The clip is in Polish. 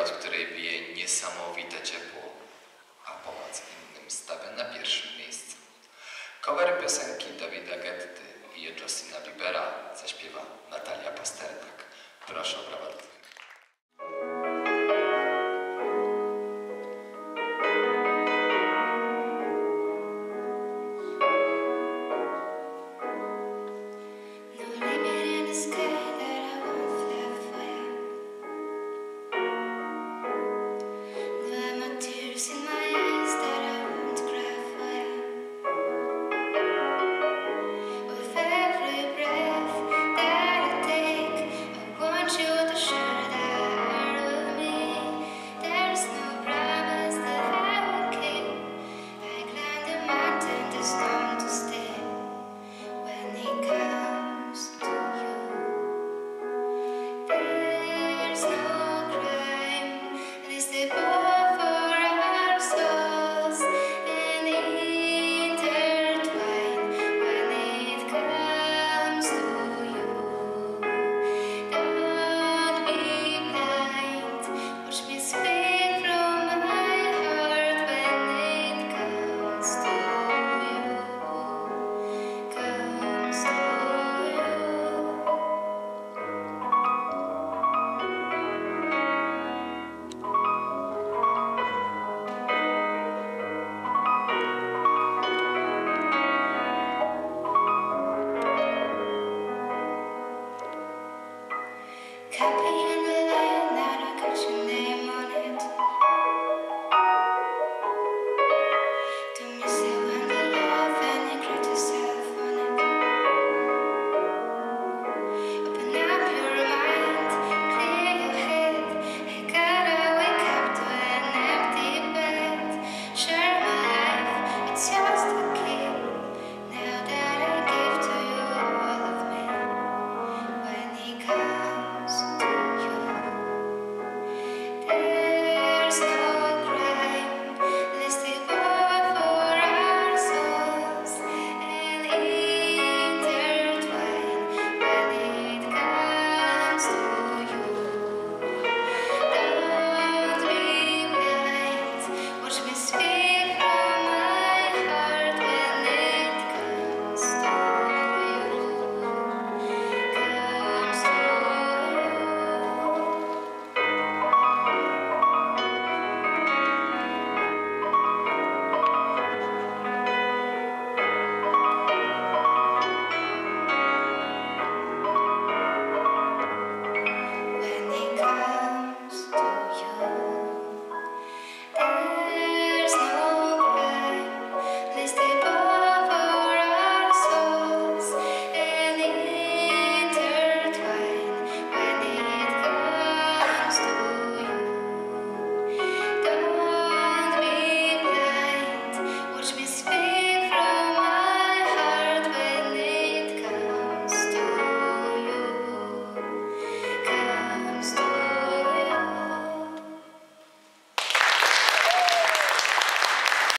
wiatr, od której bije niesamowite ciepło, a pomoc innym stawia na pierwszym miejscu. Cover piosenki Davida Getty i Justina Biebera zaśpiewa Natalia Pasternak. Proszę o brawa.